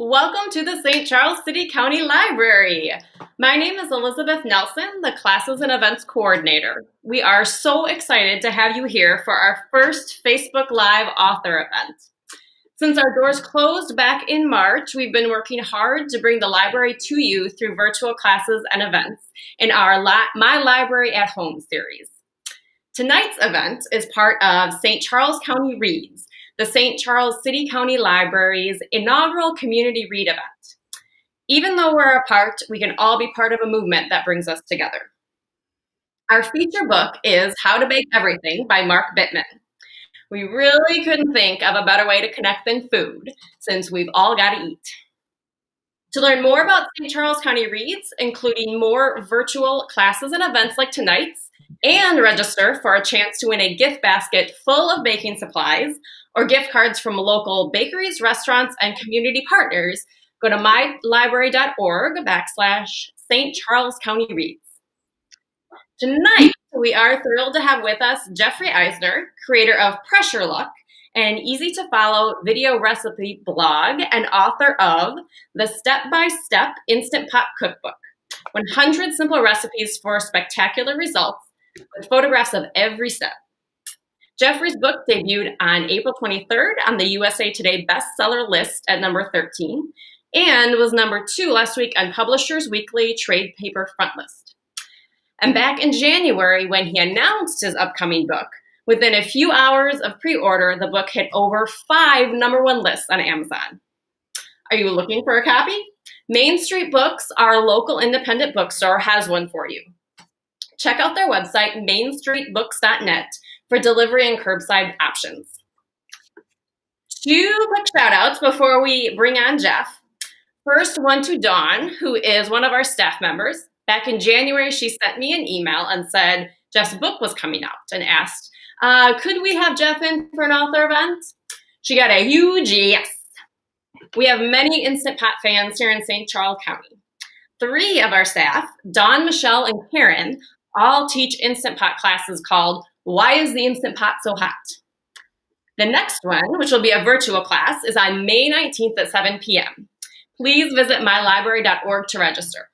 Welcome to the St. Charles City-County Library. My name is Elizabeth Nelson, the Classes and Events Coordinator. We are so excited to have you here for our first Facebook Live author event. Since our doors closed back in March, we've been working hard to bring the library to you through virtual classes and events in our My Library at Home series. Tonight's event is part of St. Charles County Reads, the St. Charles City-County Library's inaugural community read event. Even though we're apart, we can all be part of a movement that brings us together. Our feature book is How to Bake Everything by Mark Bittman. We really couldn't think of a better way to connect than food, since we've all got to eat. To learn more about St. Charles County Reads, including more virtual classes and events like tonight's, and register for a chance to win a gift basket full of baking supplies, or gift cards from local bakeries, restaurants, and community partners, go to mylibrary.org/St. Charles County Reads. Tonight, we are thrilled to have with us Jeffrey Eisner, creator of Pressure Luck, an easy-to-follow video recipe blog and author of The Step-by-Step Instant Pot Cookbook, 100 simple recipes for spectacular results with photographs of every step. Jeffrey's book debuted on April 23rd on the USA Today bestseller list at number 13 and was number 2 last week on Publishers Weekly trade paper front list. And back in January, when he announced his upcoming book, within a few hours of pre-order, the book hit over 5 number 1 lists on Amazon. Are you looking for a copy? Main Street Books, our local independent bookstore, has one for you. Check out their website, mainstreetbooks.net, for delivery and curbside options. 2 quick shout outs before we bring on Jeff. First one to Dawn, who is one of our staff members. Back in January, she sent me an email and said Jeff's book was coming out and asked, could we have Jeff in for an author event? She got a huge yes. We have many Instant Pot fans here in St. Charles County. 3 of our staff, Dawn, Michelle, and Karen, all teach Instant Pot classes called Why is the Instant Pot So Hot? The next one, which will be a virtual class, is on May 19th at 7 p.m. Please visit mylibrary.org to register.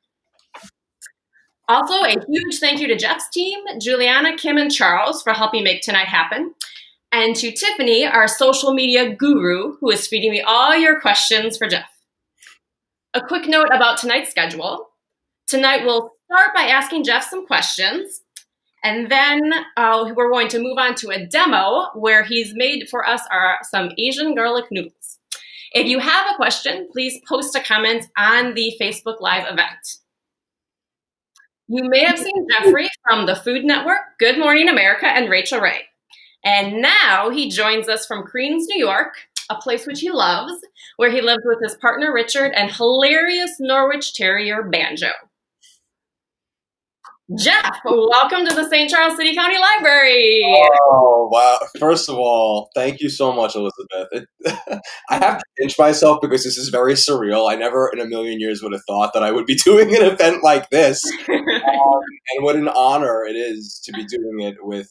Also, a huge thank you to Jeff's team, Juliana, Kim, and Charles for helping make tonight happen. And to Tiffany, our social media guru, who is feeding me all your questions for Jeff. A quick note about tonight's schedule. Tonight, we'll start by asking Jeff some questions. And then we're going to move on to a demo where he's made for us some Asian garlic noodles. If you have a question, please post a comment on the Facebook Live event. You may have seen Jeffrey from the Food Network, Good Morning America, and Rachel Ray. And now he joins us from Queens, New York, a place which he loves, where he lives with his partner Richard and hilarious Norwich Terrier Banjo. Jeff, welcome to the St. Charles City County Library. Oh, wow. First of all, thank you so much, Elizabeth. I have to pinch myself because this is very surreal. I never in a million years would have thought that I would be doing an event like this. And what an honor it is to be doing it with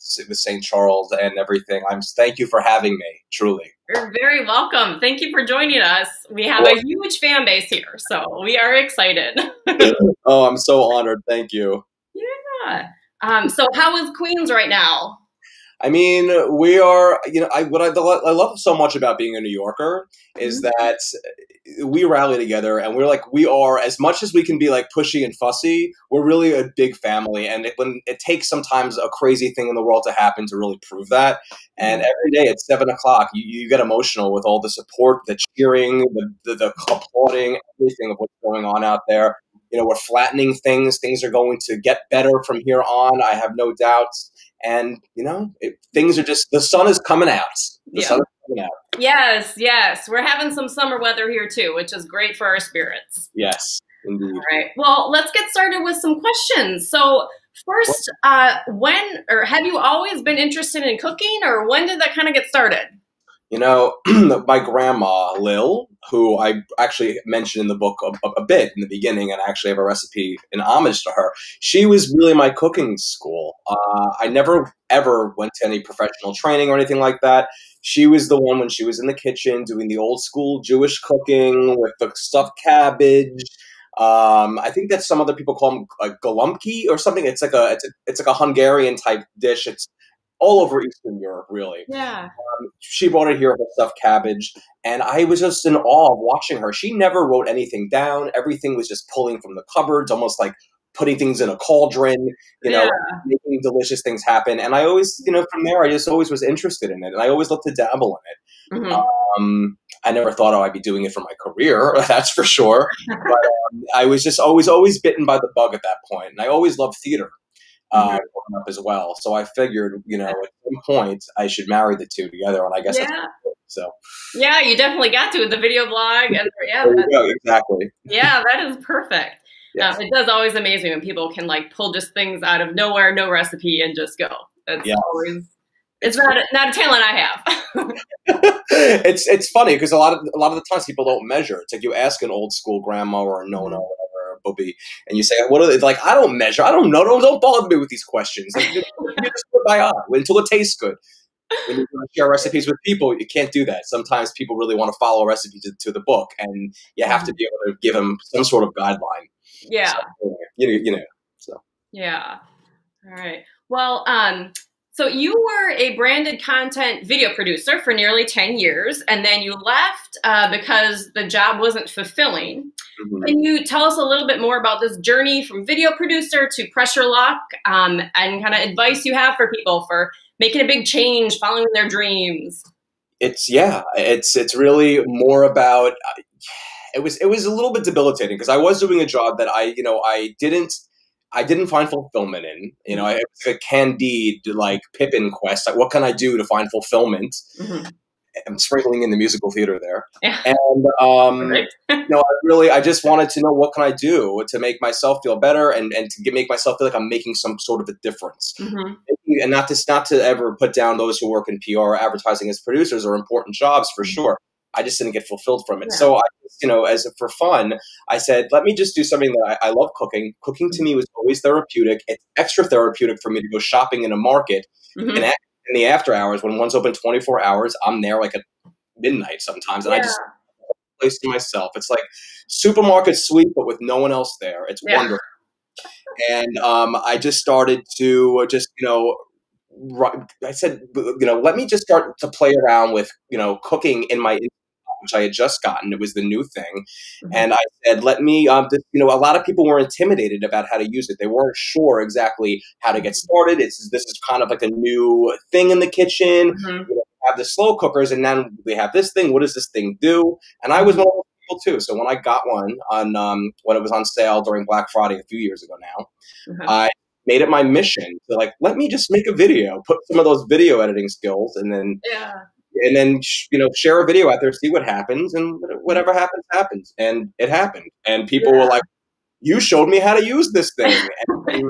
St. Charles and everything. Thank you for having me, truly. You're very welcome. Thank you for joining us. We have a huge fan base here, so we are excited. Oh, I'm so honored. Thank you. Yeah. So how is Queens right now? I mean, we are, you know, what I love so much about being a New Yorker is that we rally together and we're like, we are, as much as we can be like pushy and fussy, we're really a big family. And it takes sometimes a crazy thing in the world to happen to really prove that. And every day at 7 o'clock, you get emotional with all the support, the cheering, the applauding, everything of what's going on out there. You know, we're flattening things. Things are going to get better from here on. I have no doubts. And, you know, things are just, the sun is coming out. The sun is coming out. Yes, yes. We're having some summer weather here too, which is great for our spirits. Yes, indeed. All right. Well, let's get started with some questions. So first, when, or have you always been interested in cooking, or when did that kind of get started? You know, my grandma, Lil, who I actually mentioned in the book a bit in the beginning, and I actually have a recipe in homage to her. She was really my cooking school. I never, ever went to any professional training or anything like that. She was the one when she was in the kitchen doing the old school Jewish cooking with the stuffed cabbage. I think that some other people call them like galumpki or something. It's like a Hungarian type dish. It's all over Eastern Europe, really. Yeah. She brought it here with stuffed cabbage, and I was just in awe of watching her. She never wrote anything down. Everything was just pulling from the cupboards, almost like putting things in a cauldron, you know, making delicious things happen. And I always, you know, from there, I just always was interested in it, and I always loved to dabble in it. Mm-hmm. I never thought, oh, I'd be doing it for my career, that's for sure. But I was just always bitten by the bug at that point, and I always loved theater. Growing up as well, so I figured, you know, at some point I should marry the two together, and I guess that's what I did, so. Yeah, you definitely got to with the video blog, and exactly. Yeah, that is perfect. Yes. It does always amaze me when people can like pull just things out of nowhere, no recipe, and just go. That's always. It's not a talent I have. It's funny because a lot of the times people don't measure. It's like you ask an old school grandma or a nona. Booby, and you say, "What are they like? I don't measure. I don't know. Don't bother me with these questions. Like, you just put by eye until it tastes good." When you want to share recipes with people, you can't do that. Sometimes people really want to follow a recipe to the book, and you have to be able to give them some sort of guideline. Yeah, so, you know. So yeah, all right. Well, so you were a branded content video producer for nearly 10 years, and then you left because the job wasn't fulfilling. Mm-hmm. Can you tell us a little bit more about this journey from video producer to Pressure Luck and kind of advice you have for people for making a big change, following their dreams? It's really more about, it was a little bit debilitating because I was doing a job that I didn't find fulfillment in, you know, it was a Candide, like Pippin quest. Like, what can I do to find fulfillment? Mm-hmm. I'm sprinkling in the musical theater there. Yeah. And, I just wanted to know what can I do to make myself feel better and to make myself feel like I'm making some sort of a difference. Mm-hmm. And not to ever put down those who work in PR, advertising as producers are important jobs for sure. I just didn't get fulfilled from it. Yeah. So I, for fun, I said, let me just do something that I love cooking. Cooking to me was always therapeutic. It's extra therapeutic for me to go shopping in a market. Mm-hmm. And in the after hours, when one's open 24 hours, I'm there like at midnight sometimes. And I just have a place to myself. It's like supermarket sweep, but with no one else there. It's wonderful. And I just started to I said, let me just start to play around with, cooking in my, which I had just gotten. It was the new thing. Mm-hmm. And I said, let me, a lot of people were intimidated about how to use it. They weren't sure exactly how to get started. This is kind of like a new thing in the kitchen. Mm-hmm. We have the slow cookers and then we have this thing. What does this thing do? And I was one of those people too. So when I got one on, when it was on sale during Black Friday a few years ago now, mm-hmm. I made it my mission to let me just make a video, put some of those video editing skills and then, share a video out there, see what happens, and whatever happens, happens. And it happened. And people were like, you showed me how to use this thing. And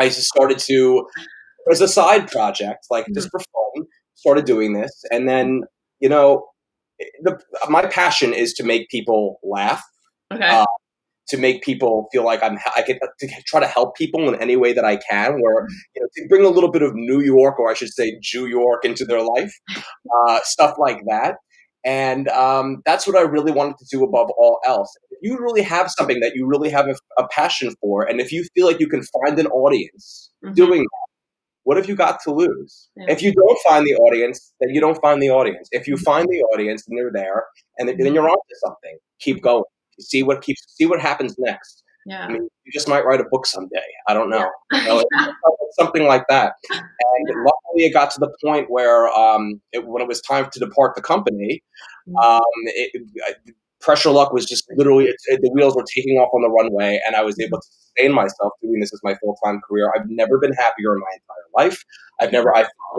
I just started to, as a side project, just for fun, started doing this. And then, my passion is to make people laugh. Okay. To make people feel like I try to help people in any way that I can, where to bring a little bit of New York, or I should say Jew York, into their life, stuff like that. And that's what I really wanted to do above all else. If you really have something that you really have a passion for, and if you feel like you can find an audience doing that, what have you got to lose? Yeah. If you don't find the audience, then you don't find the audience. If you find the audience and they're there, and then you're on to something, keep going. See what happens next. Yeah. I mean, you just might write a book someday. I don't know. Yeah. Something like that. And luckily it got to the point where when it was time to depart the company, Pressure Luck was just literally, the wheels were taking off on the runway, and I was able to sustain myself doing this as my full-time career. I've never been happier in my entire life. I feel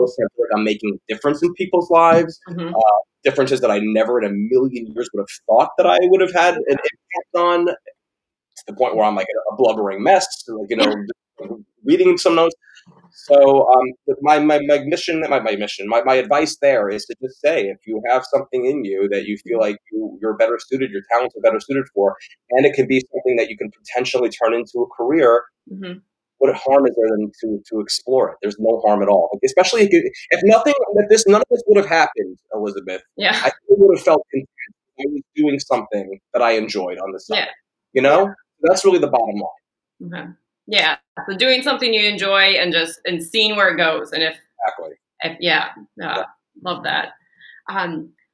so like I'm making a difference in people's lives. Mm-hmm. Differences that I never in a million years would have thought that I would have had an impact on, to the point where I'm like a blubbering mess, reading some notes. So my advice there is to just say, if you have something in you that you feel like you're better suited, your talents are better suited for, and it can be something that you can potentially turn into a career, mm-hmm. what harm is there than to explore it? There's no harm at all. Especially if none of this would have happened, Elizabeth, yeah. I would have felt content I was doing something that I enjoyed on the side. Yeah. You know, yeah. That's really the bottom line. Mm-hmm. Yeah. So doing something you enjoy and seeing where it goes. And if love that.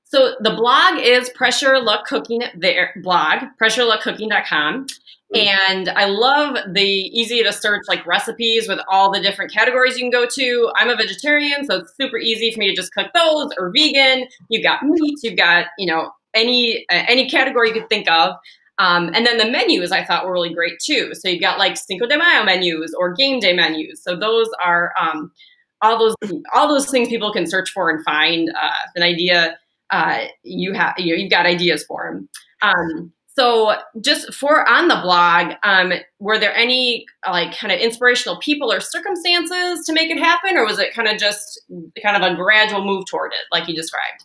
So the blog is Pressure Luck Cooking, their blog, pressureluckcooking.com. And I love the easy to search like recipes with all the different categories you can go to. I'm a vegetarian, so it's super easy for me to just cook those, or vegan. You've got meat, you've got, you know, any category you could think of. And then the menus I thought were really great too. So you've got like Cinco de Mayo menus or game day menus. So those are all those things people can search for and find an idea. You've got ideas for them. So just on the blog, were there any like kind of inspirational people or circumstances to make it happen, or was it kind of just kind of a gradual move toward it, like you described?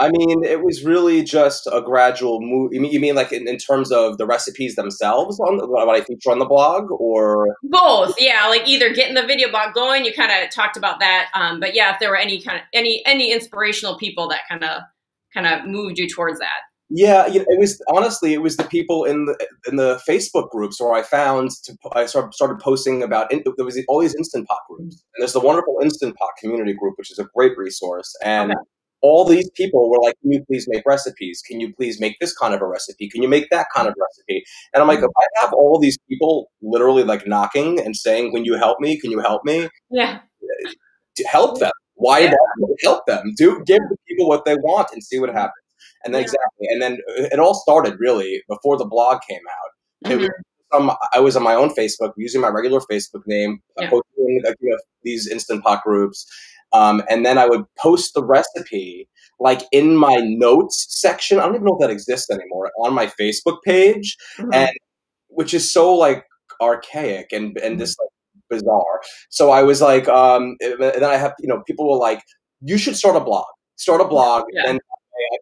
I mean, it was really just a gradual move. You mean like in terms of the recipes themselves, on what I feature on the blog, or both? Yeah, like either getting the video blog going. You kind of talked about that, but yeah, if there were any inspirational people that kind of moved you towards that. Yeah, you know, it was the people in the Facebook groups where I started posting about. There was all these Instant Pot groups, and there's the wonderful Instant Pot community group, which is a great resource, and. Okay. All these people were like, can you please make recipes? Can you please make this kind of a recipe? Can you make that kind of recipe? And I'm like, if I have all these people literally like knocking and saying, when you help me, can you help me? Yeah. To help them. Why not help them? Give the people what they want and see what happens. And then exactly. And then it all started really before the blog came out. Mm-hmm. I was on my own Facebook using my regular Facebook name, posting these Instant Pot groups. And then I would post the recipe like in my notes section. I don't even know if that exists anymore, on my Facebook page, mm-hmm. and which is so like archaic and just like bizarre. So I was like, and then I have, you know, people were like, you should start a blog. Yeah. And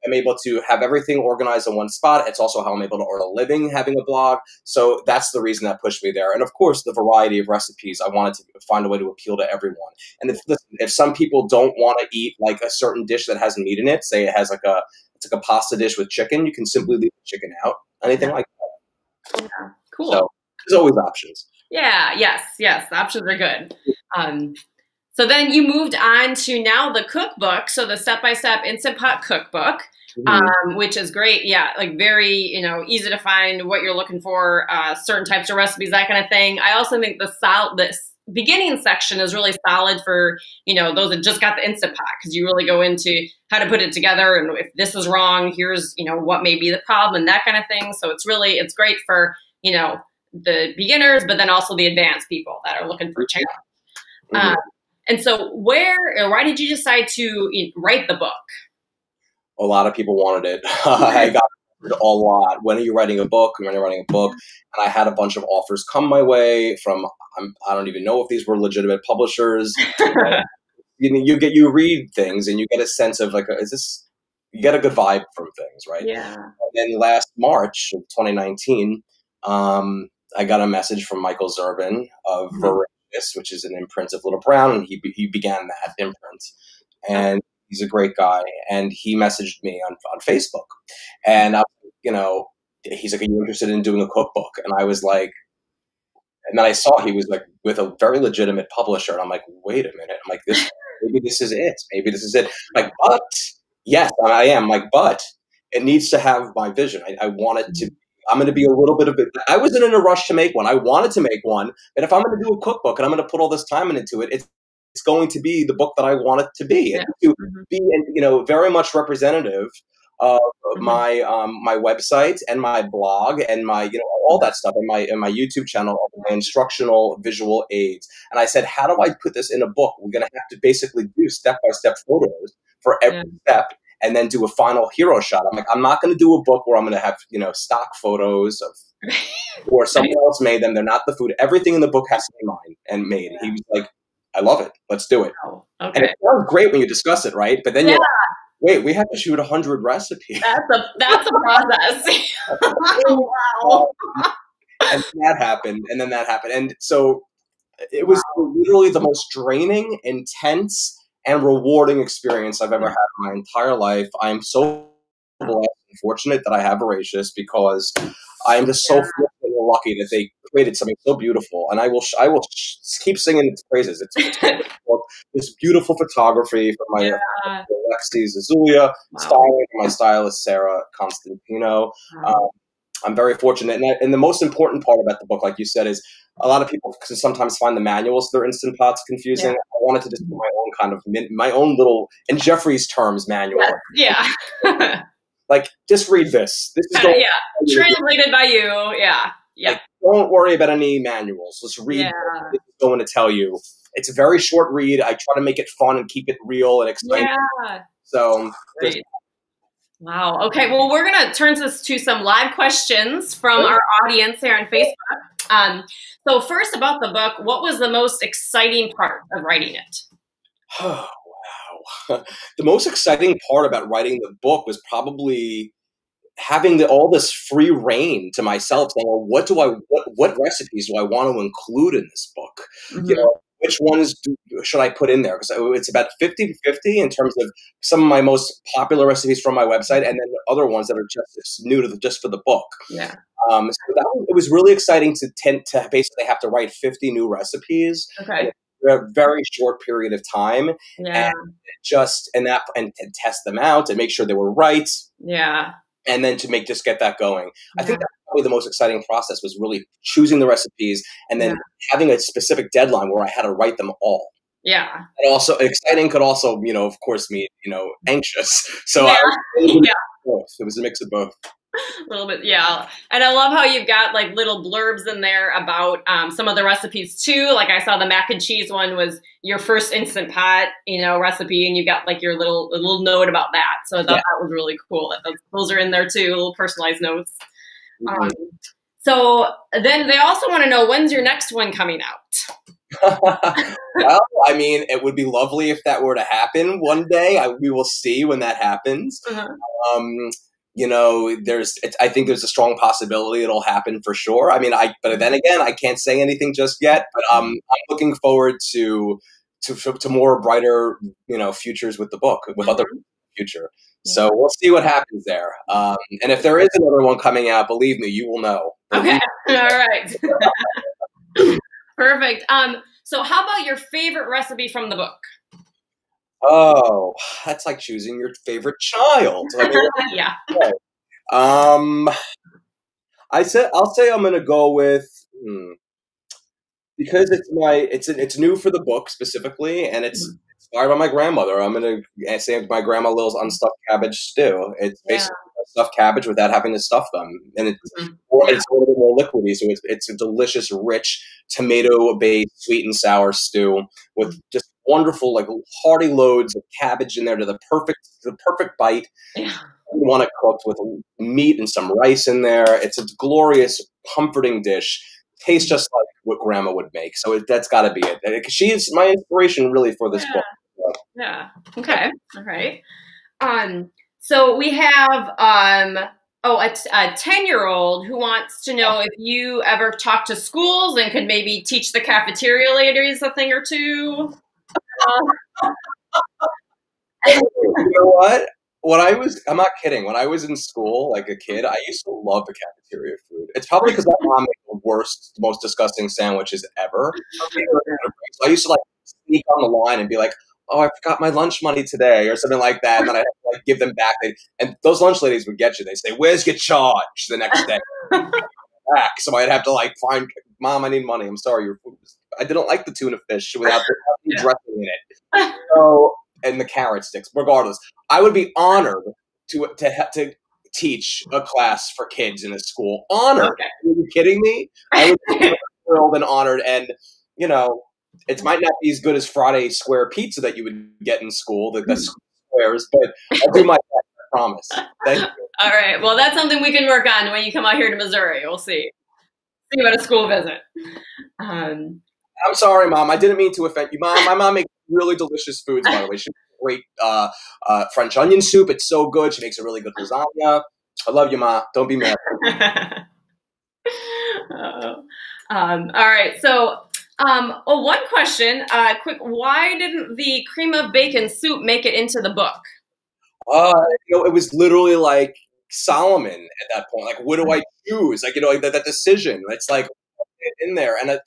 I'm able to have everything organized in one spot. It's also how I'm able to earn a living having a blog. So that's the reason that pushed me there. And of course, the variety of recipes, I wanted to find a way to appeal to everyone. And if some people don't want to eat like a certain dish that has meat in it, say it has it's like a pasta dish with chicken, you can simply leave the chicken out. Anything like that. Yeah, cool. So there's always options. Yeah, yes. Options are good. So then you moved on to now the cookbook, so the Step-by-Step Instant Pot Cookbook, which is great. Yeah, like very, you know, easy to find what you're looking for, certain types of recipes, that kind of thing. I also think this beginning section is really solid for, you know, those that just got the Instant Pot, because you really go into how to put it together, and if this is wrong, here's, you know, what may be the problem, and that kind of thing. So it's great for, you know, the beginners, but then also the advanced people that are looking for challenge. Mm-hmm. And so why did you decide to write the book? A lot of people wanted it. I got it a lot. When are you writing a book? And I had a bunch of offers come my way from, I don't even know if these were legitimate publishers. You know, you read things and you get a sense of like, you get a good vibe from things, right? Yeah. And then last March of 2019, I got a message from Michael Zervin of Voracious, which is an imprint of Little Brown, and he began that imprint, and he's a great guy. And he messaged me on Facebook, and he's like, "Are you interested in doing a cookbook?" And I was like, and then I saw he was like with a very legitimate publisher, and I'm like, "Wait a minute!" I'm like, "Maybe this is it." I'm like, but yes, I am. I'm like, but it needs to have my vision. I want it to. I'm going to be a little bit of it. I wasn't in a rush to make one. I wanted to make one. And if I'm going to do a cookbook and I'm going to put all this time into it, it's going to be the book that I want it to be. Yeah. And to be, you know, very much representative of my website and my blog and my, you know, all that stuff, and my YouTube channel, my instructional visual aids. And I said, how do I put this in a book? We're going to have to basically do step-by-step photos for every step, and then do a final hero shot. I'm like, I'm not going to do a book where I'm going to have, you know, stock photos of, or someone else made them. They're not the food. Everything in the book has to be mine. and made. He was like, I love it. Let's do it. Oh, okay. And it sounds great when you discuss it, right? But then you're like, wait, we have to shoot 100 recipes. That's a process. Oh, wow. And that happened. And then that happened. And so it was literally the most draining, intense, and rewarding experience I've ever had in my entire life. I'm so blessed and fortunate that I have Voracious, because I'm just so lucky that they created something so beautiful. And I will keep singing its praises. It's this beautiful photography from my Alexis Azulia, styling from my stylist Sarah Constantino. I'm very fortunate. And the most important part about the book, like you said, is a lot of people sometimes find the manuals to their Instant Pots confusing. I wanted to just do my own kind of, my own little, in Jeffrey's terms, manual. Like, just read this. This is going translated by you. Like, don't worry about any manuals. Let's read what this is going to tell you. It's a very short read. I try to make it fun and keep it real and exciting. So, wow. Okay. Well, we're going to turn this to some live questions from our audience here on Facebook. So first, about the book, what was the most exciting part of writing it? Oh, wow. The most exciting part about writing the book was probably having all this free reign to myself, saying, well, what recipes do I want to include in this book? You know, which ones should I put in there? Because it's about 50-50 in terms of some of my most popular recipes from my website, and then other ones that are just new to just for the book. So that was, it was really exciting to basically have to write 50 new recipes in a very short period of time, and just test them out and make sure they were right. And then to make, just get that going. I think that's probably the most exciting process, was really choosing the recipes and then having a specific deadline where I had to write them all. And also exciting could also, you know, of course mean, you know, anxious. So it was a mix of both. A little bit. And I love how you've got like little blurbs in there about some of the recipes too. Like I saw the mac and cheese one was your first Instant Pot, you know, recipe, and you got like your little note about that. So I thought that was really cool. Those are in there too, little personalized notes. So then they also want to know, when's your next one coming out? Well, I mean, it would be lovely if that were to happen one day. We will see when that happens. You know, I think there's a strong possibility it'll happen for sure. I mean, but then again, I can't say anything just yet, but I'm looking forward to more brighter, you know, futures with the book, with other future. So we'll see what happens there. And if there is another one coming out, believe me, you will know. Okay. All right. Perfect. So how about your favorite recipe from the book? Oh, that's like choosing your favorite child. I mean, okay. I'll say I'm gonna go with because it's new for the book specifically, and it's inspired by my grandmother. I'm gonna say my grandma Lil's unstuffed cabbage stew. It's basically stuffed cabbage without having to stuff them, and it's it's a little bit more liquidy, so it's a delicious, rich tomato-based sweet and sour stew with just wonderful, like hearty loads of cabbage in there to the perfect bite. You want it cooked with meat and some rice in there. It's a glorious, comforting dish. Tastes just like what Grandma would make. So that's got to be it. She is my inspiration, really, for this book. Okay. All right. So we have a 10-year-old who wants to know if you ever talk to schools and could maybe teach the cafeteria ladies a thing or two. You know what? I'm not kidding. When I was in school, like a kid, I used to love the cafeteria food. It's probably because my mom made the worst, most disgusting sandwiches ever. So I used to like sneak on the line and be like, "Oh, I forgot my lunch money today," or something like that, and then I like give them back. And those lunch ladies would get you. They say, "Where's your charge?" the next day. Back, so I'd have to like find, "Mom, I need money. I'm sorry, your food was." I didn't like the tuna fish without the dressing in it. So, and the carrot sticks. Regardless, I would be honored to teach a class for kids in a school. Honored? Okay. Are you kidding me? I would be thrilled and honored. And you know, it might not be as good as Friday square pizza that you would get in school, the squares, but I'll do my best. I promise. Thank you. All right. Well, that's something we can work on when you come out here to Missouri. We'll see about a school visit. I'm sorry, Mom. I didn't mean to offend you. Mom, my mom makes really delicious foods, by the way. She makes great French onion soup. It's so good. She makes a really good lasagna. I love you, Ma. Don't be mad. All right. So well, one question, quick. Why didn't the cream of bacon soup make it into the book? You know, it was literally like Solomon at that point. Like, what do I choose? Like, you know, like that decision. It's like in there. And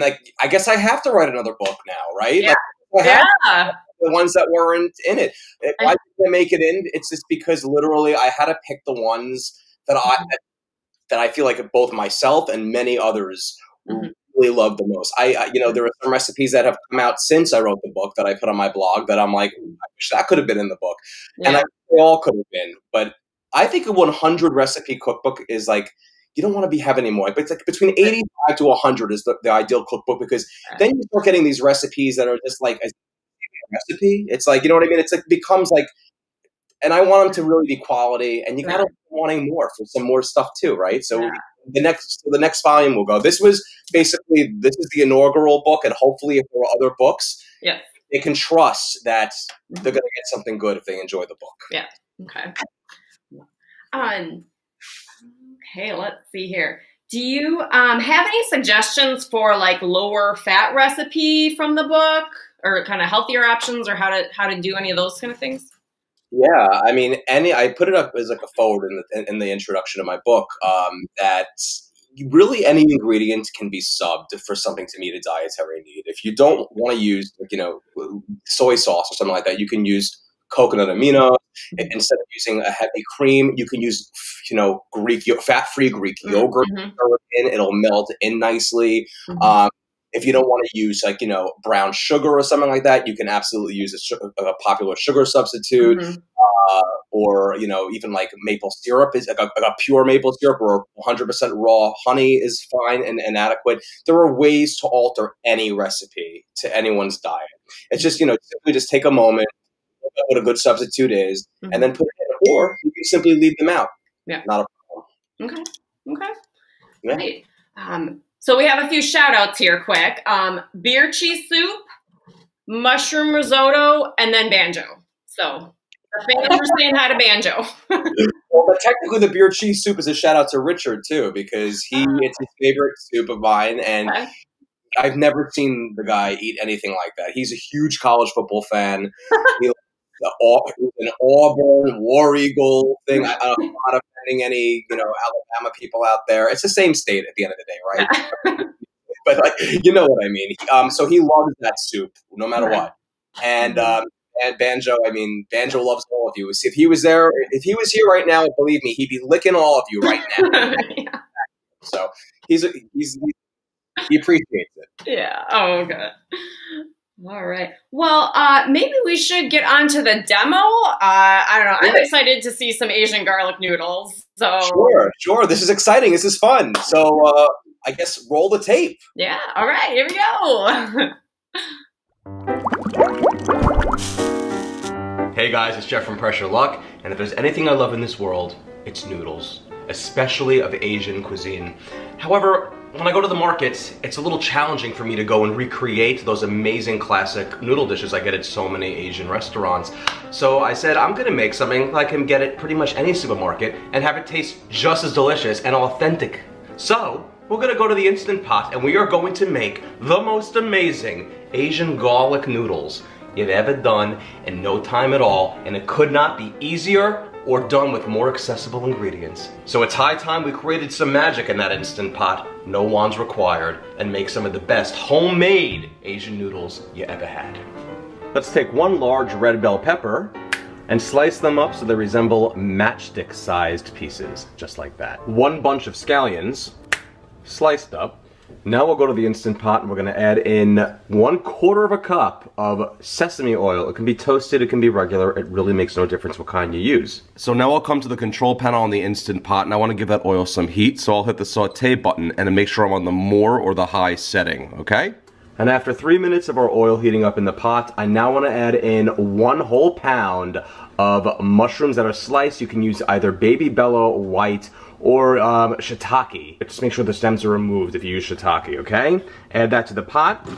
like, I guess I have to write another book now, right? Yeah. Like, the ones that weren't in it. Why didn't I make it in? It's just because literally I had to pick the ones that I feel like both myself and many others really love the most. You know, there are some recipes that have come out since I wrote the book that I put on my blog that I'm like, I wish that could have been in the book. Yeah. And they all could have been. But I think a 100 recipe cookbook is like, you don't want to be having any more. But it's like between 85 to 100 is the ideal cookbook, because then you start getting these recipes that are just like a recipe. It's like, you know what I mean? It's like becomes like, and I want them to really be quality, and you got to be wanting more for some more stuff too, right? So the next volume will go. This was basically, this is the inaugural book, and hopefully if there are other books, they can trust that they're going to get something good if they enjoy the book. Yeah. Okay. Okay, let's see here. Do you have any suggestions for like lower fat recipe from the book, or kind of healthier options, or how to do any of those kind of things? Yeah, I mean, I put it up as like a forward in the introduction of my book, that really any ingredient can be subbed for something to meet a dietary need. If you don't want to use, like, you know, soy sauce or something like that, you can use coconut amino. Instead of using a heavy cream, you can use, you know, Greek fat-free Greek yogurt. It'll melt in nicely. If you don't want to use, like, you know, brown sugar or something like that, you can absolutely use a popular sugar substitute, or, you know, even like maple syrup is like a pure maple syrup, or 100% raw honey is fine and adequate. There are ways to alter any recipe to anyone's diet. It's just, you know, simply just take a moment, what a good substitute is, and then put it in, or you can simply leave them out. Yeah. Not a problem. Okay. Okay. Yeah. Right. So we have a few shout outs here quick. Beer cheese soup, mushroom risotto, and then banjo. So the fans are saying hi to banjo. Well, but technically the beer cheese soup is a shout out to Richard too, because it's his favorite soup of mine, and I've never seen the guy eat anything like that. He's a huge college football fan. An Auburn War Eagle thing. I'm not offending any, you know, Alabama people out there. It's the same state at the end of the day, right? But like, you know what I mean. So he loves that soup, no matter what. And Banjo, I mean, Banjo loves all of you. If he was there, if he was here right now, believe me, he'd be licking all of you right now. So he appreciates it. Yeah. Oh, God. All right. Well, maybe we should get on to the demo. I don't know. I'm excited to see some Asian garlic noodles. So Sure. This is exciting. This is fun. So I guess roll the tape. Yeah. All right. Here we go. Hey, guys. It's Jeff from Pressure Luck. And if there's anything I love in this world, it's noodles, especially of Asian cuisine. However, when I go to the markets, it's a little challenging for me to go and recreate those amazing classic noodle dishes I get at so many Asian restaurants. So I said, I'm gonna make something I can get at pretty much any supermarket and have it taste just as delicious and authentic. So we're gonna go to the Instant Pot, and we are going to make the most amazing Asian garlic noodles you've ever done in no time at all, and it could not be easier or done with more accessible ingredients. So it's high time we created some magic in that Instant Pot, no wands required, and make some of the best homemade Asian noodles you ever had. Let's take one large red bell pepper and slice them up so they resemble matchstick-sized pieces, just like that. One bunch of scallions, sliced up. Now we'll go to the Instant Pot, and we're gonna add in 1/4 cup of sesame oil. It can be toasted, it can be regular, it really makes no difference what kind you use. So now I'll come to the control panel on the Instant Pot, and I wanna give that oil some heat, so I'll hit the saute button and make sure I'm on the more or the high setting, okay? And after 3 minutes of our oil heating up in the pot, I now wanna add in 1 whole pound of mushrooms that are sliced. You can use either baby bello, white, or shiitake. Just make sure the stems are removed if you use shiitake, okay? Add that to the pot.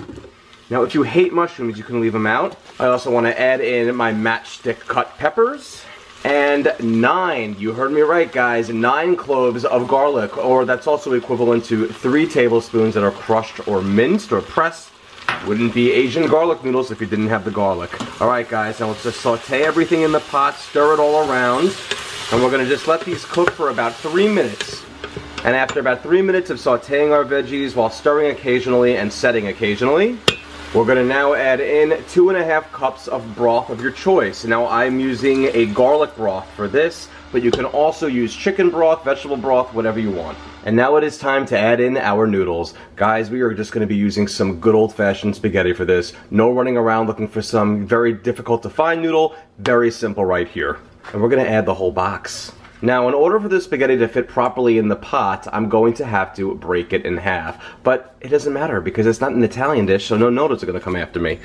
Now, if you hate mushrooms, you can leave them out. I also want to add in my matchstick cut peppers. And 9, you heard me right, guys, 9 cloves of garlic, or that's also equivalent to 3 tablespoons that are crushed or minced or pressed. Wouldn't be Asian garlic noodles if you didn't have the garlic. All right, guys, now let's just saute everything in the pot, stir it all around, and we're gonna just let these cook for about 3 minutes. And after about 3 minutes of sauteing our veggies while stirring occasionally and setting occasionally, we're gonna now add in 2½ cups of broth of your choice. Now I'm using a garlic broth for this, but you can also use chicken broth, vegetable broth, whatever you want. And now it is time to add in our noodles. Guys, we are just gonna be using some good old-fashioned spaghetti for this. No running around looking for some very difficult to find noodle, very simple right here. And we're gonna add the whole box. Now, in order for this spaghetti to fit properly in the pot, I'm going to have to break it in half. But it doesn't matter because it's not an Italian dish, so no noodles are gonna come after me.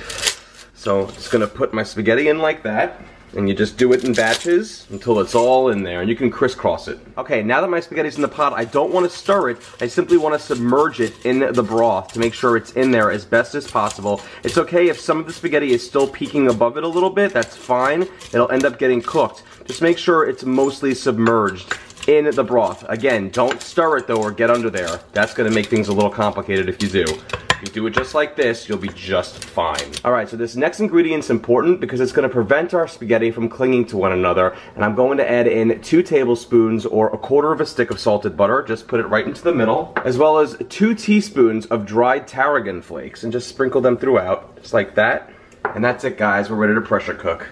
So, just gonna put my spaghetti in like that, and you just do it in batches until it's all in there, and you can crisscross it. Okay, now that my spaghetti's in the pot, I don't wanna stir it, I simply wanna submerge it in the broth to make sure it's in there as best as possible. It's okay if some of the spaghetti is still peeking above it a little bit, that's fine, it'll end up getting cooked. Just make sure it's mostly submerged in the broth. Again, don't stir it though or get under there. That's gonna make things a little complicated if you do. If you do it just like this, you'll be just fine. All right, so this next ingredient's important because it's gonna prevent our spaghetti from clinging to one another, and I'm going to add in 2 tablespoons or 1/4 stick of salted butter, just put it right into the middle, as well as 2 teaspoons of dried tarragon flakes, and just sprinkle them throughout, just like that. And that's it, guys, we're ready to pressure cook.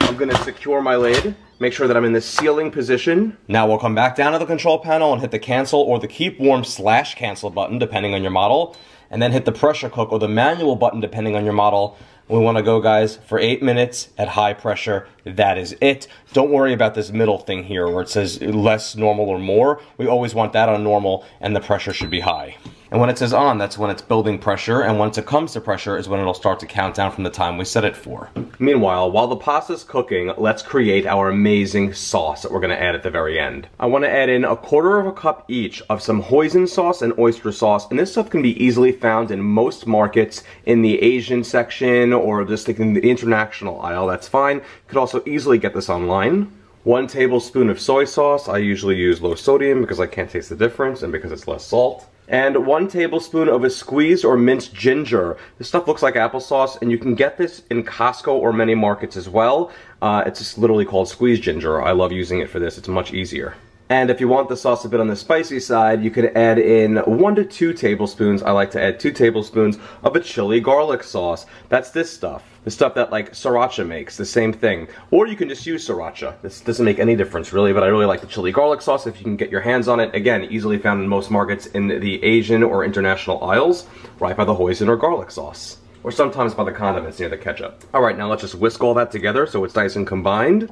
I'm gonna secure my lid, make sure that I'm in the sealing position. Now we'll come back down to the control panel and hit the cancel or the keep warm / cancel button, depending on your model, and then hit the pressure cook or the manual button, depending on your model. We wanna go, guys, for 8 minutes at high pressure. That is it. Don't worry about this middle thing here where it says less normal or more. We always want that on normal, and the pressure should be high. And when it says on, that's when it's building pressure, and once it comes to pressure is when it'll start to count down from the time we set it for. Meanwhile, while the pasta's cooking, let's create our amazing sauce that we're gonna add at the very end. I wanna add in 1/4 cup each of some hoisin sauce and oyster sauce, and this stuff can be easily found in most markets in the Asian section or just in the international aisle, that's fine. You could also easily get this online. 1 tablespoon of soy sauce, I usually use low sodium because I can't taste the difference and because it's less salt. And 1 tablespoon of a squeezed or minced ginger. This stuff looks like applesauce, and you can get this in Costco or many markets as well. It's just literally called squeezed ginger. I love using it for this, it's much easier. And if you want the sauce a bit on the spicy side, you could add in 1 to 2 tablespoons, I like to add 2 tablespoons, of a chili garlic sauce. That's this stuff. The stuff that like sriracha makes, the same thing. Or you can just use sriracha. This doesn't make any difference really, but I really like the chili garlic sauce if you can get your hands on it. Again, easily found in most markets in the Asian or international aisles, right by the hoisin or garlic sauce. Or sometimes by the condiments near the ketchup. All right, now let's just whisk all that together so it's nice and combined.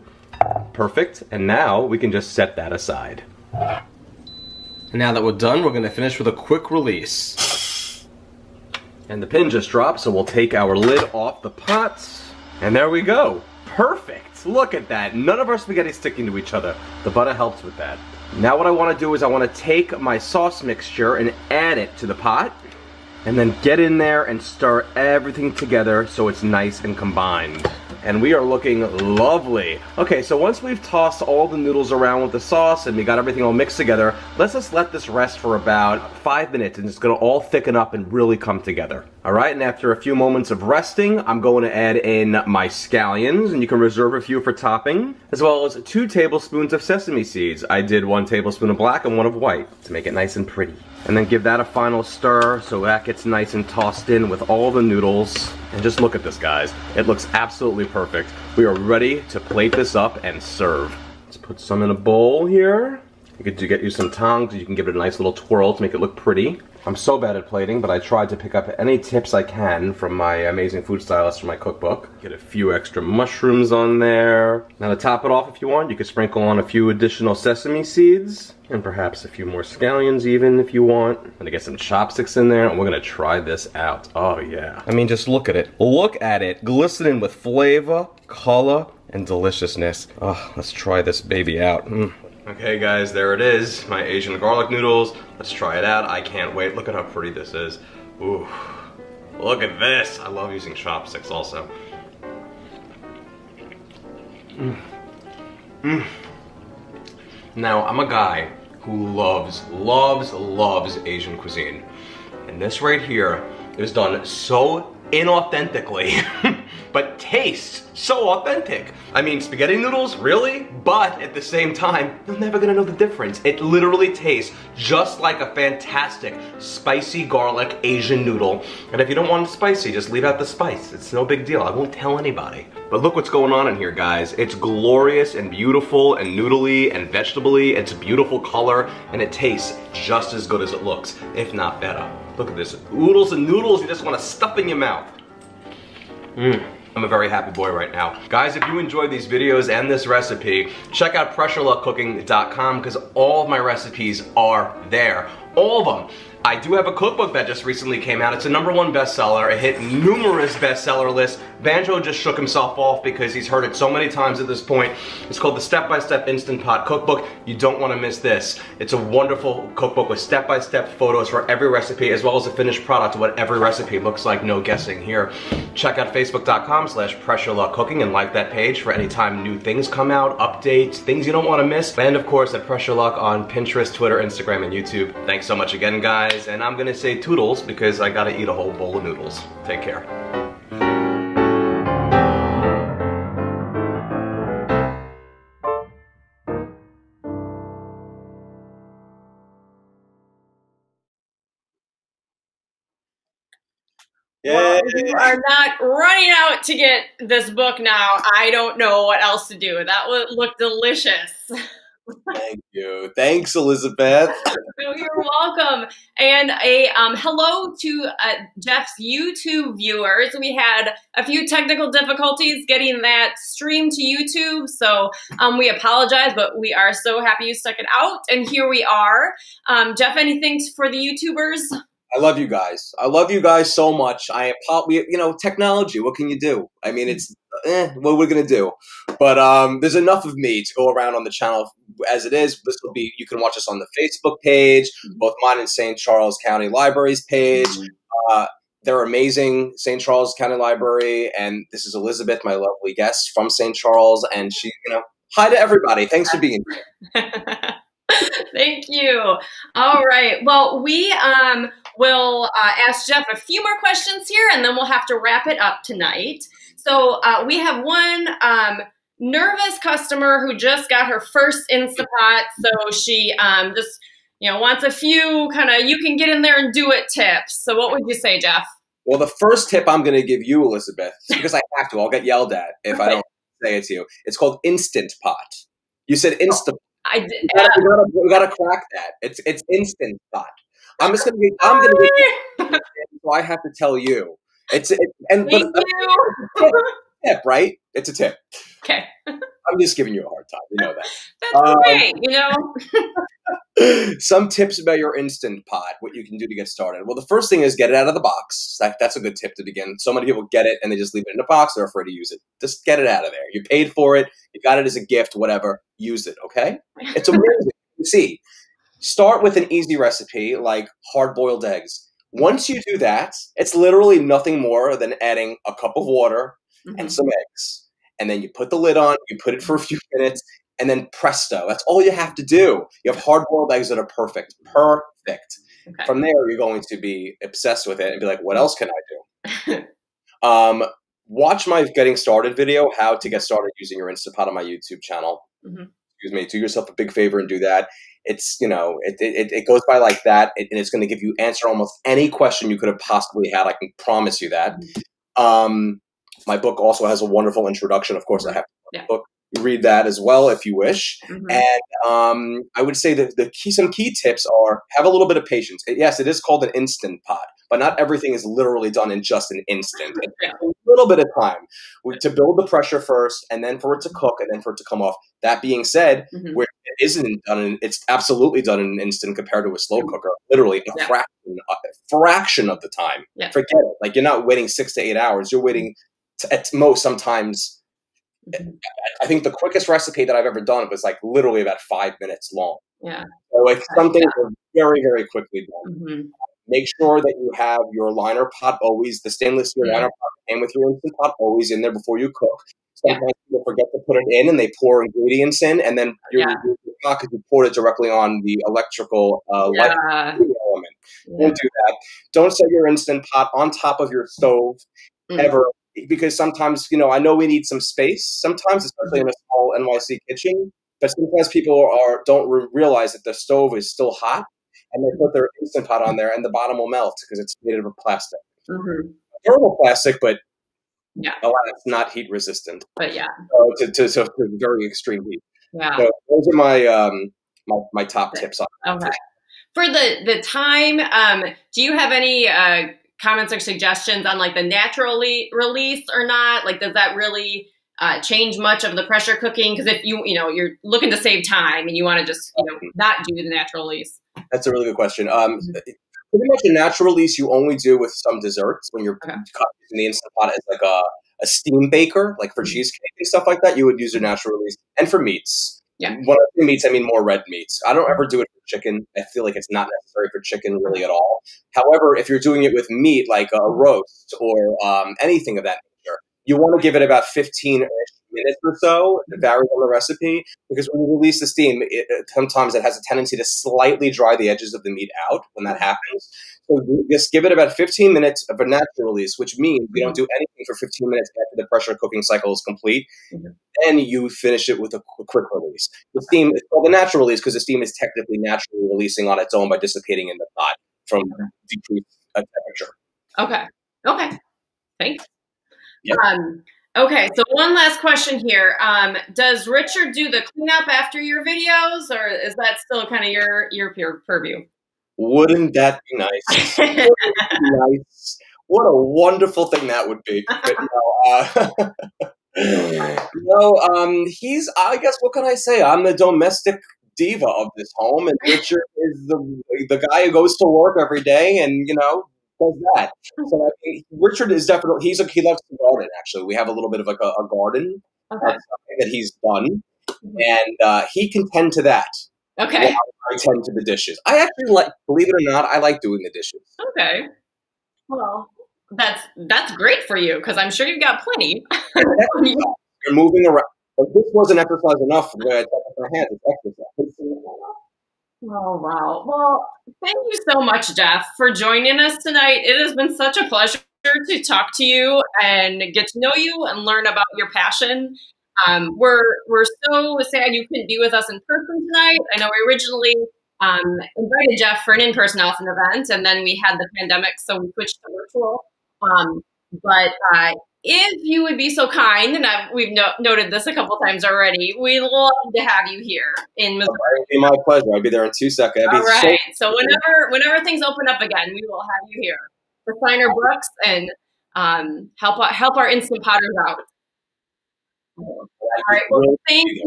Perfect, and now we can just set that aside. Now that we're done, we're gonna finish with a quick release. And the pin just dropped, so we'll take our lid off the pot. And there we go. Perfect. Look at that. None of our spaghetti's sticking to each other. The butter helps with that. Now what I want to do is I want to take my sauce mixture and add it to the pot. And then get in there and stir everything together so it's nice and combined. And we are looking lovely. Okay, so once we've tossed all the noodles around with the sauce and we got everything all mixed together, let's just let this rest for about 5 minutes, and it's gonna all thicken up and really come together. All right, and after a few moments of resting, I'm going to add in my scallions, and you can reserve a few for topping, as well as 2 tablespoons of sesame seeds. I did 1 tablespoon of black and 1 of white to make it nice and pretty. And then give that a final stir so that gets nice and tossed in with all the noodles. And just look at this, guys. It looks absolutely perfect. We are ready to plate this up and serve. Let's put some in a bowl here. You could get you some tongs, you can give it a nice little twirl to make it look pretty. I'm so bad at plating, but I tried to pick up any tips I can from my amazing food stylist from my cookbook. Get a few extra mushrooms on there. Now to top it off if you want, you could sprinkle on a few additional sesame seeds. And perhaps a few more scallions even if you want. I'm gonna get some chopsticks in there, and we're gonna try this out. Oh yeah. I mean, just look at it. Look at it, glistening with flavor, color, and deliciousness. Oh, let's try this baby out. Okay guys, there it is, my Asian garlic noodles. Let's try it out. I can't wait. Look at how pretty this is. Ooh, look at this. I love using chopsticks also. Now, I'm a guy who loves Asian cuisine. And this right here is done so inauthentically, but tastes so authentic. I mean, spaghetti noodles, really? But at the same time, you're never gonna know the difference. It literally tastes just like a fantastic spicy garlic Asian noodle. And if you don't want it spicy, just leave out the spice. It's no big deal, I won't tell anybody. But look what's going on in here, guys. It's glorious and beautiful and noodly and vegetably. It's a beautiful color and it tastes just as good as it looks, if not better. Look at this, oodles and noodles you just wanna stuff in your mouth. I'm a very happy boy right now. Guys, if you enjoy these videos and this recipe, check out pressureluckcooking.com because all of my recipes are there. All of them. I do have a cookbook that just recently came out. It's a #1 bestseller. It hit numerous bestseller lists. Banjo just shook himself off because he's heard it so many times at this point. It's called The Step-by-Step Instant Pot Cookbook. You don't want to miss this. It's a wonderful cookbook with step-by-step photos for every recipe as well as a finished product of what every recipe looks like. No guessing here. Check out facebook.com/pressureluckcooking and like that page for any time new things come out, updates, things you don't want to miss. And of course at Pressure Luck on Pinterest, Twitter, Instagram, and YouTube. Thanks so much again, guys. And I'm gonna say toodles because I gotta eat a whole bowl of noodles. Take care. Well, you are not running out to get this book now. I don't know what else to do. That would look delicious. Thank you. Thanks, Elizabeth. So you're welcome. And a hello to Jeff's YouTube viewers. We had a few technical difficulties getting that stream to YouTube, so we apologize, but we are so happy you stuck it out. And here we are. Jeff, anything for the YouTubers? I love you guys. I love you guys so much. You know, technology, what can you do? I mean, it's what we're gonna do. But there's enough of me to go around on the channel as it is. This will be, you can watch us on the Facebook page, both mine and St. Charles County Library's page. They're amazing, St. Charles County Library, and this is Elizabeth, my lovely guest from St. Charles, and she, you know, hi to everybody. Thanks for being here. Thank you. All right. Well, we will ask Jeff a few more questions here, and then we'll have to wrap it up tonight. So we have one nervous customer who just got her first Instapot. So she just, you know, wants a few kind of, you can get in there and do it tips. So what would you say, Jeff? Well, the first tip I'm going to give you, Elizabeth, because I have to, I'll get yelled at if I don't say it to you. It's called Instant Pot. You said Instapot. I did. We gotta crack that. It's Instant Pot. I'm just gonna be. I'm gonna be. So I have to tell you. It's a tip, right? It's a tip. Okay. I'm just giving you a hard time. You know that. That's great. You know. Some tips about your Instant Pot. What you can do to get started. Well, the first thing is get it out of the box. That's a good tip to begin. So many people get it and they just leave it in the box. They're afraid to use it. Just get it out of there. You paid for it. You got it as a gift. Whatever. Use it. Okay. It's amazing. You see. Start with an easy recipe like hard-boiled eggs. Once you do that, it's literally nothing more than adding a cup of water and some eggs. And then you put the lid on, you put it for a few minutes, and then presto. That's all you have to do. You have hard-boiled eggs that are perfect. Perfect. Okay. From there, you're going to be obsessed with it and be like, what else can I do? Watch my Getting Started video, how to get started using your Instant Pot on my YouTube channel. Excuse me. Do yourself a big favor and do that. It's, you know, it goes by like that, and it's going to give you answer almost any question you could have possibly had. I can promise you that. My book also has a wonderful introduction. Of course, I have a book. You read that as well if you wish. And I would say that some key tips are have a little bit of patience. Yes, it is called an Instant Pot, but not everything is literally done in just an instant. It takes a little bit of time to build the pressure first, and then for it to cook, and then for it to come off. That being said, where it isn't done, it's absolutely done in an instant compared to a slow cooker. Literally a fraction of the time. Forget it. Like, you're not waiting 6 to 8 hours. You're waiting at most sometimes I think the quickest recipe that I've ever done was like literally about 5 minutes long. Yeah. So it's something very, very quickly done. Mm-hmm. Make sure that you have your liner pot always, the stainless steel liner pot and with your instant pot always in there before you cook. Sometimes people forget to put it in and they pour ingredients in, and then you're not because you poured it directly on the electrical light element. Don't do that. Don't set your instant pot on top of your stove ever, because sometimes, you know, I know we need some space sometimes, especially in a small NYC kitchen, but sometimes people are don't realize that the stove is still hot, and they put their instant pot on there and the bottom will melt because it's made of plastic. Thermal plastic, but it's not heat resistant. But so to very extreme heat. Yeah. So those are my my top tips on that. Okay. For the time, do you have any comments or suggestions on like the natural release or not? Like, does that really change much of the pressure cooking? Because if you're looking to save time and you want to just not do the natural release. That's a really good question. Pretty much a natural release you only do with some desserts when you're cutting the Instant Pot as like a steam baker, like for cheesecake and stuff like that. You would use your natural release, and for meats. Yeah, when I say meats, I mean more red meats. I don't ever do it for chicken. I feel like it's not necessary for chicken really at all. However, if you're doing it with meat, like a roast or anything of that nature, you want to give it about 15 minutes or so. It varies on the recipe, because when you release the steam, sometimes it has a tendency to slightly dry the edges of the meat out when that happens. So just give it about 15 minutes of a natural release, which means we don't do anything for 15 minutes after the pressure cooking cycle is complete. Then you finish it with a quick release. The steam is called the natural release because the steam is technically naturally releasing on its own by dissipating in the pot from decreased temperature. Okay. Thanks. Yep. Okay, so one last question here. Does Richard do the cleanup after your videos, or is that still kind of your purview? Wouldn't that be nice? What a wonderful thing that would be. But no, I guess, what can I say? I'm the domestic diva of this home, and Richard is the guy who goes to work every day and, does that. So I think Richard is definitely, he loves the garden, actually. We have a little bit of like a garden that he's done, and he can tend to that. Okay. I tend to the dishes. I actually like, believe it or not, I like doing the dishes. Okay. Well, that's great for you, because I'm sure you've got plenty. You're moving around. If this wasn't exercise enough, the way I touch my hands, it's exercise. Oh, wow. Well, thank you so much, Jeff, for joining us tonight. It has been such a pleasure to talk to you and get to know you and learn about your passion. We're so sad you couldn't be with us in person tonight. I know we originally invited Jeff for an in-person Austin event, and then we had the pandemic, so we switched to virtual. But if you would be so kind, and we've noted this a couple times already, we love to have you here in Missouri. It'd be my pleasure. I'll be there in 2 seconds. All right. So whenever things open up again, we will have you here to sign our books and help our instant potters out. All right. Well, thank you.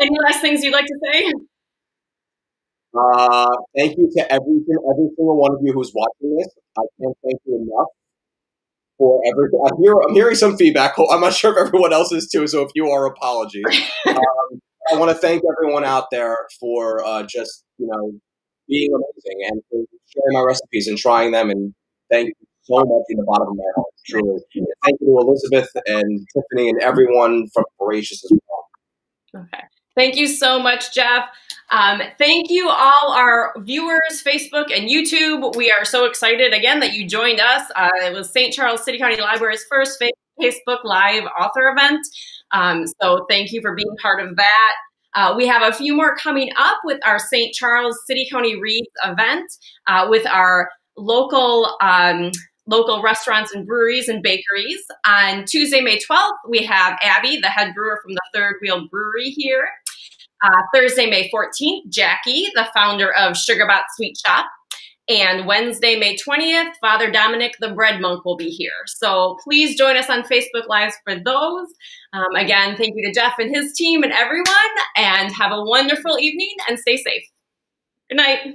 Any last things you'd like to say? Thank you to every single one of you who's watching this. I can't thank you enough. I'm hearing some feedback. I'm not sure if everyone else is too, so if you are, apologies. I want to thank everyone out there for just being amazing and for sharing my recipes and trying them. And thank you so much from the bottom of my heart. Truly, thank you to Elizabeth and Tiffany and everyone from Voracious as well. Okay, thank you so much, Jeff. Thank you all our viewers, Facebook and YouTube. We are so excited again that you joined us. It was St. Charles City-County Library's first Facebook Live author event. So thank you for being part of that. We have a few more coming up with our St. Charles City-County Reads event with our local restaurants and breweries and bakeries. On Tuesday, May 12th, we have Abby, the head brewer from the Third Wheel Brewery here. Thursday, May 14th, Jackie, the founder of SugarBot Sweet Shop. And Wednesday, May 20th, Father Dominic, the bread monk, will be here. So please join us on Facebook Lives for those. Again, thank you to Jeff and his team and everyone, and have a wonderful evening and stay safe. Good night.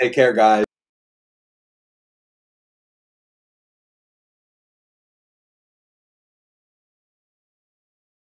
Take care, guys.